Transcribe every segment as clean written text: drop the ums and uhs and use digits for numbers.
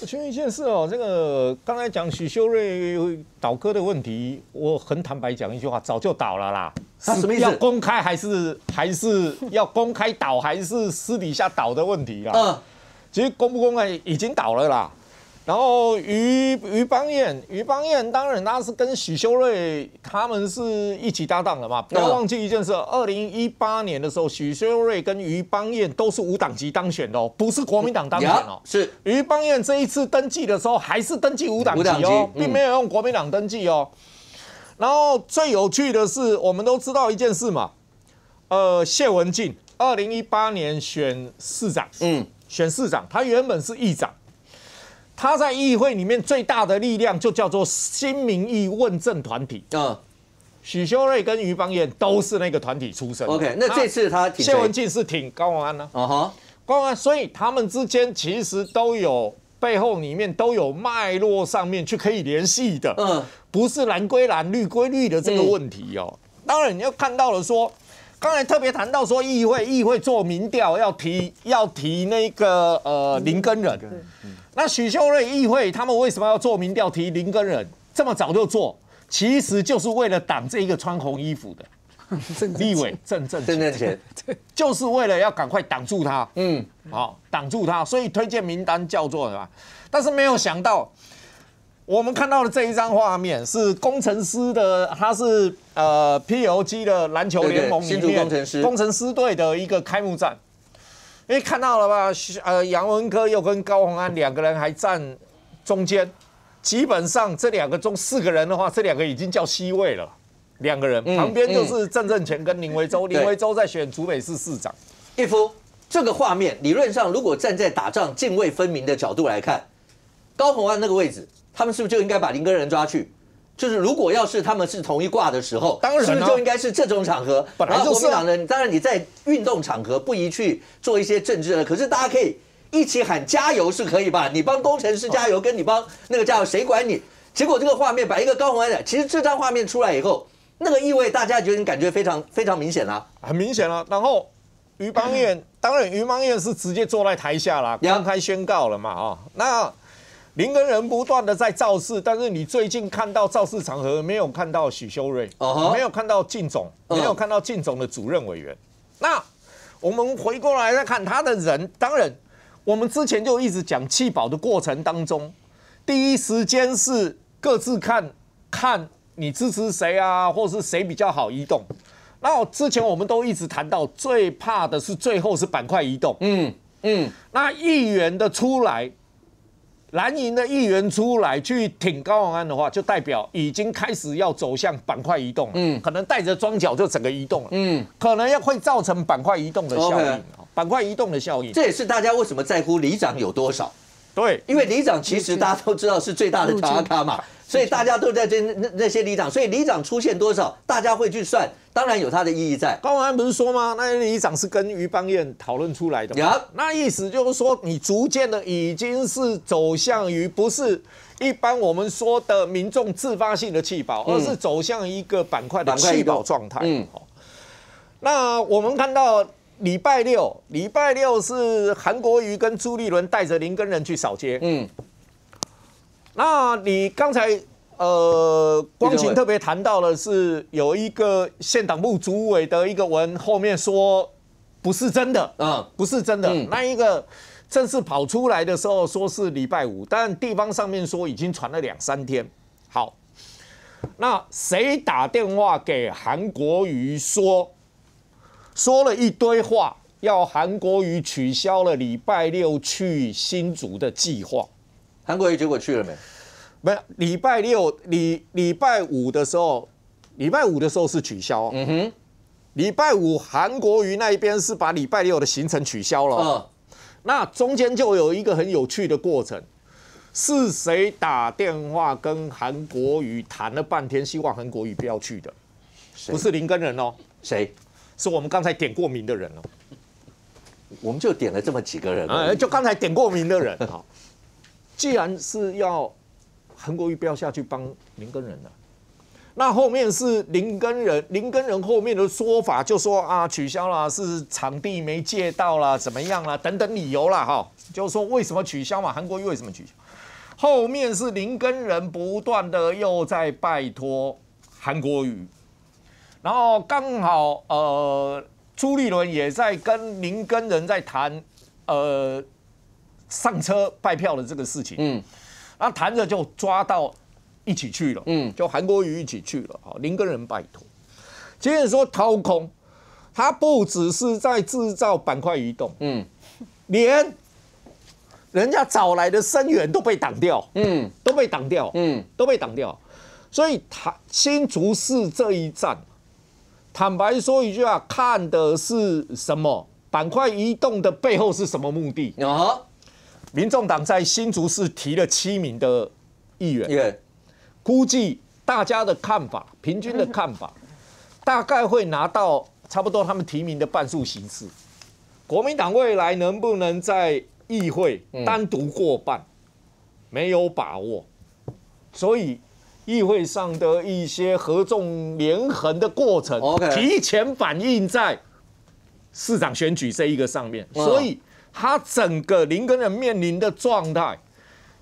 我确认一件事哦，这个刚才讲许修睿倒戈的问题，我很坦白讲一句话，早就倒了啦。他什么意思？要公开还是要公开倒，还是私底下倒的问题啦？嗯，其实公不公开已经倒了啦。然后于邦彦当然他是跟许修睿他们是一起搭档的嘛。不要忘记一件事，2018年的时候，许修睿跟于邦彦都是无党籍当选的哦，不是国民党当选哦。是于邦彦这一次登记的时候还是登记无党籍哦，并没有用国民党登记哦。然后最有趣的是，我们都知道一件事嘛，谢文进2018年选市长，他原本是议长。他在议会里面最大的力量就叫做新民意问政团体。嗯，许修睿跟于邦彦都是那个团体出身。OK， 那这次他挺谢文进是挺高虹安呢。啊哈，高虹安，所以他们之间其实都有背后里面都有脉络上面去可以联系的。嗯，不是蓝归蓝、绿归绿的这个问题哦。当然你要看到了说，刚才特别谈到说议会做民调要提那个林耕仁。那许修睿议会他们为什么要做民调提林耕仁？这么早就做，其实就是为了挡这一个穿红衣服的立委郑正乾，就是为了要赶快挡住他。嗯，好，挡住他，所以推荐名单叫做什么？但是没有想到，我们看到的这一张画面是工程师的，他是PLG 的篮球联盟里面工程师队的一个开幕战。因为看到了吧，杨文科又跟高虹安两个人还站中间，基本上这两个中四个人的话，这两个已经叫 C 位了，两个人旁边就是郑正乾跟林维洲，林维洲在选竹北市市长。一夫，这个画面理论上如果站在打仗泾渭分明的角度来看，高虹安那个位置，他们是不是就应该把林耕仁抓去？就是如果要是他们是同一挂的时候，当然是不是就应该是这种场合？本来就是、啊、国民党人，当然你在运动场合不宜去做一些政治的，可是大家可以一起喊加油是可以吧？你帮工程师加油，跟你帮那个加油，谁管你？结果这个画面把一个高虹安的，其实这张画面出来以后，那个意味大家就感觉非常非常明显啦、啊，很明显啦、啊。然后于邦彦，当然于邦彦是直接坐在台下啦，公开宣告了嘛啊、哦，那。林耕仁不断的在造势，但是你最近看到造势场合没有看到许修睿， 没有看到靳总，没有看到靳总的主任委员。那我们回过来再看他的人，当然我们之前就一直讲弃保的过程当中，第一时间是各自看你支持谁啊，或是谁比较好移动。那之前我们都一直谈到，最怕的是最后是板块移动。那议员的出来。蓝营的议员出来去挺高虹安的话，就代表已经开始要走向板块移动了。可能带着装脚就整个移动了。可能会造成板块移动的效应。板块移动的效应，这也是大家为什么在乎里长有多少。对，因为里长其实大家都知道是最大的塔卡嘛，所以大家都在那些里长，所以里长出现多少，大家会去算，当然有它的意义在。高虹安不是说吗？那里长是跟于邦彦讨论出来的嘛，那意思就是说，你逐渐的已经是走向于不是一般我们说的民众自发性的弃保，而是走向一个板块的弃保状态。那我们看到。礼拜六是韩国瑜跟朱立伦带着林耕仁去扫街。那你刚才光晴特别谈到的是有一个县党部主委的一个文，后面说不是真的，不是真的。那一个正式跑出来的时候说是礼拜五，但地方上面说已经传了2、3天。好，那谁打电话给韩国瑜说了一堆话，要韩国瑜取消了礼拜六去新竹的计划。韩国瑜结果去了没？没有，礼拜五的时候是取消。礼拜五韩国瑜那一边是把礼拜六的行程取消了。那中间就有一个很有趣的过程，是谁打电话跟韩国瑜谈了半天，希望韩国瑜不要去的？不是林耕仁哦，谁？是我们刚才点过名的人了，我们就点了这么几个人，就刚才点过名的人。好，既然是要韩国瑜不要下去帮林耕仁了，那后面是林根人后面的说法，就说啊取消啦，是场地没借到啦，怎么样啦，等等理由啦，哈，就说为什么取消嘛，韩国瑜为什么取消？后面是林根人不断的又在拜托韩国瑜，然后刚好朱立伦也在跟林根人在谈上车拜票的这个事情，嗯，那谈着就抓到。 一起去了，嗯，就韩国瑜一起去了，好，林根人拜托。接着说掏空，他不只是在制造板块移动，嗯，连人家找来的声援都被挡掉，嗯，都被挡掉，嗯，都被挡掉。所以新竹市这一战，坦白说一句啊，看的是什么？板块移动的背后是什么目的？啊，民众党在新竹市提了7名的议员。 估计大家的看法，平均的看法，大概会拿到差不多他们提名的半数席次。国民党未来能不能在议会单独过半，没有把握。所以议会上的一些合纵连横的过程，提前反映在市长选举这一个上面。所以他整个林根人面临的状态。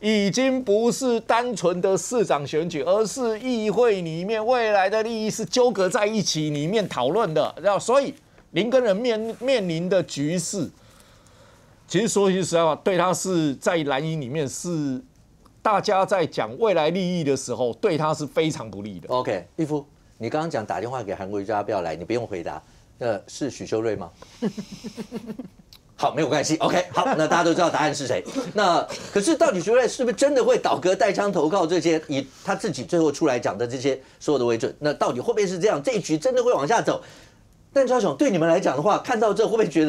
已经不是单纯的市长选举，而是议会里面未来的利益是纠葛在一起里面讨论的，所以林根人面临的局势，其实说句实在话，对他是在蓝营里面是大家在讲未来利益的时候，对他是非常不利的。OK， 一夫，你刚刚讲打电话给韩国瑜叫他不要来，你不用回答，是许修睿吗？好，没有关系。OK， 好，那大家都知道答案是谁。那可是到底徐瑞是不是真的会倒戈带枪投靠这些以他自己最后出来讲的这些所有的为准？那到底会不会是这样？这一局真的会往下走？但超雄对你们来讲的话，看到这会不会觉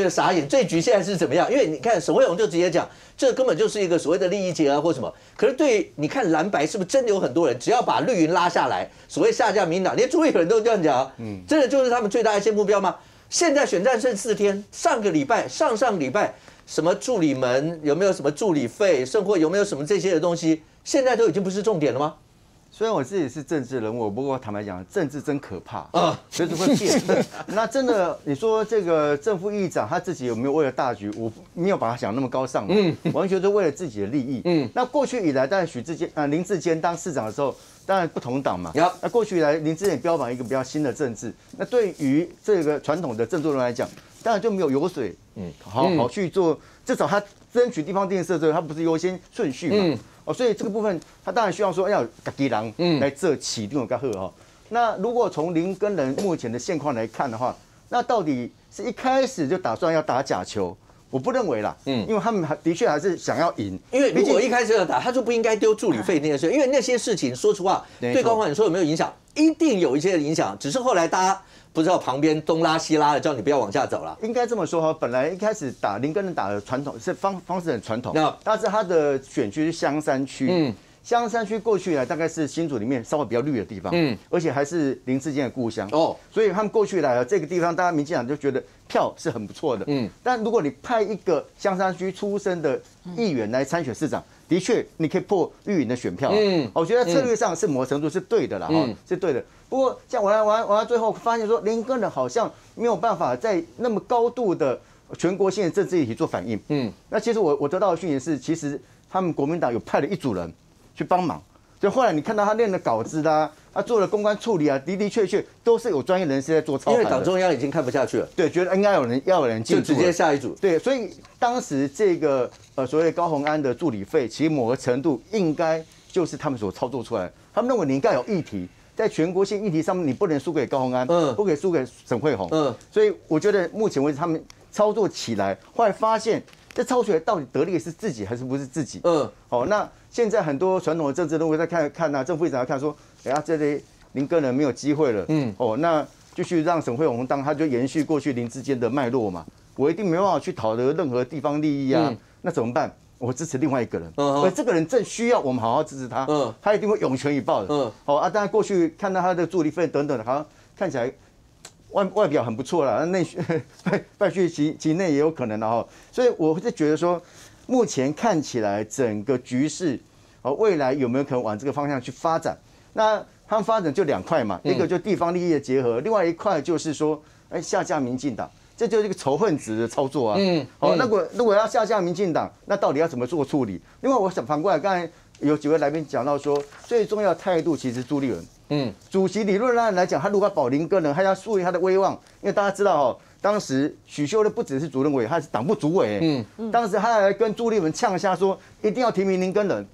得傻眼？这一局现在是怎么样？因为你看沈慧虹就直接讲，这根本就是一个所谓的利益结合或什么。可是对你看蓝白是不是真的有很多人，只要把绿营拉下来，所谓下架民进党，连朱立伦都这样讲、啊，嗯，真的就是他们最大的一些目标吗？ 现在选战剩4天，上个礼拜、上上礼拜，什么助理门有没有什么助理费，甚或有没有什么这些的东西，现在都已经不是重点了吗？虽然我自己是政治人物，不过坦白讲，政治真可怕啊，就是会变。那真的，你说这个正副议长他自己有没有为了大局，我没有把他想那么高尚，嗯，完全是为了自己的利益。嗯，那过去以来，当然林志坚当市长的时候。 当然不同党嘛，那过去以来林志坚标榜一个比较新的政治，那对于这个传统的政治人来讲，当然就没有油水，嗯，好去做，至少他争取地方建设之后，他不是优先顺序嘛，嗯、哦，所以这个部分他当然希望说要自己人来这起定有个好哈。那如果从林根人目前的现况来看的话，那到底是一开始就打算要打假球？ 我不认为啦，嗯，因为他们的确还是想要赢，因为如果一开始要打，他就不应该丢助理费那件事，因为那些事情说实话，对高虹安你说有没有影响？一定有一些影响，只是后来大家不知道旁边东拉西拉的，叫你不要往下走了。应该这么说哈，本来一开始打林根人打的传统是方式很传统，那但是他的选区是香山区，嗯，香山区过去呢大概是新竹里面稍微比较绿的地方，嗯，而且还是林志坚的故乡哦，所以他们过去来了这个地方，大家民进党就觉得。 票是很不错的，嗯，但如果你派一个香山区出身的议员来参选市长，的确你可以破绿营的选票，嗯，我觉得策略上是某程度是对的啦，哈，是对的。不过像我来最后发现说，林根人好像没有办法在那么高度的全国性的政治议题做反应，嗯，那其实我得到的讯息是，其实他们国民党有派了一组人去帮忙，所以后来你看到他练的稿子啦。 他做了公关处理啊，的确确都是有专业人士在做操盘。因为党中央已经看不下去了，对，觉得应该要有人进，就直接下一组。对，所以当时这个所谓高虹安的助理费，其实某个程度应该就是他们所操作出来的。他们认为你应该有议题，在全国性议题上面，你不能输给高虹安，嗯，不可以输给沈慧虹，嗯。所以我觉得目前为止他们操作起来，后来发现这操作起来到底得利是自己还是不是自己？嗯，好，那现在很多传统的政治人物在看啊，政府一直在看说。 然后这里林根人没有机会了，嗯，哦，那继续让沈慧虹当，他就延续过去林志坚的脉络嘛。我一定没办法去讨得任何地方利益啊，嗯、那怎么办？我支持另外一个人，嗯、而这个人正需要我们好好支持他，嗯，他一定会涌泉以报的，嗯，哦啊，当然过去看到他的助理费等等，好像看起来外表很不错啦，内外需其内也有可能的哈、哦，所以我是觉得说，目前看起来整个局势，哦，未来有没有可能往这个方向去发展？ 那他们发展就两块嘛，一个就地方利益的结合，另外一块就是说，哎，下架民进党，这就是一个仇恨值的操作啊。好，那如果要下架民进党，那到底要怎么做处理？另外，我想反过来，刚才有几位来宾讲到说，最重要的态度其实朱立伦，主席理论上来讲，他如果保林个人，他要树立他的威望，因为大家知道哦。 当时许秀的不只是主任委，他是党部主委。当时他还跟朱立伦呛一下，说一定要提名林耕仁。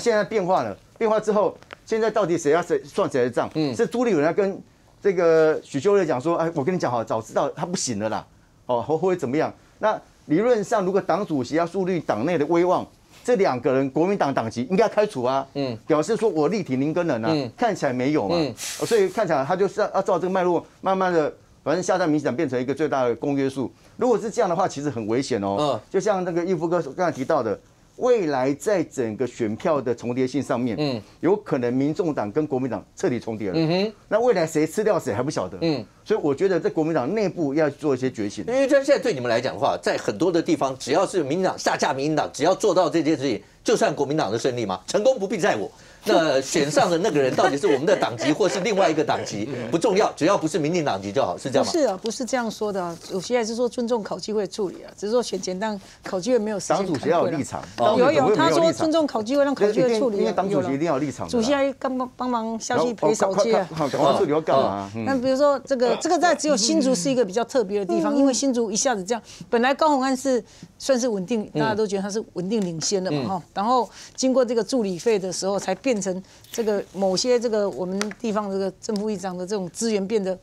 现在变化了，变化之后，现在到底谁要谁算谁的账？是朱立伦要跟这个许秀的讲说，哎，我跟你讲好，早知道他不行了啦，哦，会怎么样？那理论上，如果党主席要树立党内的威望，这两个人国民党党籍应该开除啊。表示说我力挺林耕仁啊，看起来没有嘛，所以看起来他就是要照这个脉络，慢慢的。 反正下架民进党变成一个最大的公约数，如果是这样的话，其实很危险哦。就像那个义夫哥刚才提到的，未来在整个选票的重叠性上面，有可能民众党跟国民党彻底重叠了。那未来谁吃掉谁还不晓得。所以我觉得在国民党内部要做一些觉醒。因为现在对你们来讲的话，在很多的地方，只要是民进党下架民进党，只要做到这件事情，就算国民党的胜利嘛，成功不必在我。 那选上的那个人到底是我们的党籍，或是另外一个党籍，不重要，只要不是民进党籍就好，是这样吗？不是啊，不是这样说的、啊。主席还是说尊重考纪会助理啊，只是说选前当考纪会没有时间开会了。党主席要有立场，有他说尊重考纪会，让考纪会处理。因为党主席一定要立场。主席还帮忙下去陪扫街啊。赶快处理要干嘛？那比如说这个在只有新竹是一个比较特别的地方，因为新竹一下子这样，本来高虹安是算是稳定，大家都觉得他是稳定领先的嘛哈。然后经过这个助理费的时候，才变。 变成这个某些这个我们地方这个正副议长的这种资源变得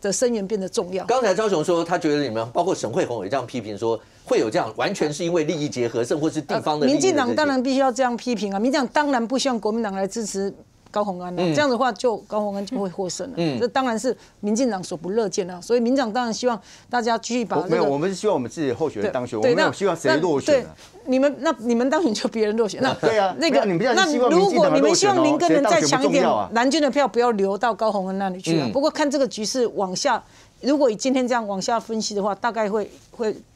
的生源变得重要。刚才高雄说，他觉得你们包括沈慧虹也这样批评说，会有这样完全是因为利益结合，甚或是地方的。民进党当然必须要这样批评啊，民进党当然不希望国民党来支持高虹安啊，这样的话就高虹安就会获胜了。这当然是民进党所不乐见啊，所以民进党当然希望大家继续把没有，我们是希望我们自己的候选人当选，我们没有希望谁落选。 你们当选就别人落选，那对啊，那如果你们希望林耕仁再强一点，蓝军的票不要流到高虹安那里去啊。不过看这个局势往下，如果以今天这样往下分析的话，大概会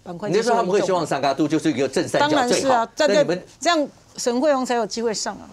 板块。你说他们会希望三家都就是一个正三角，当然是啊，这样沈慧虹才有机会上啊。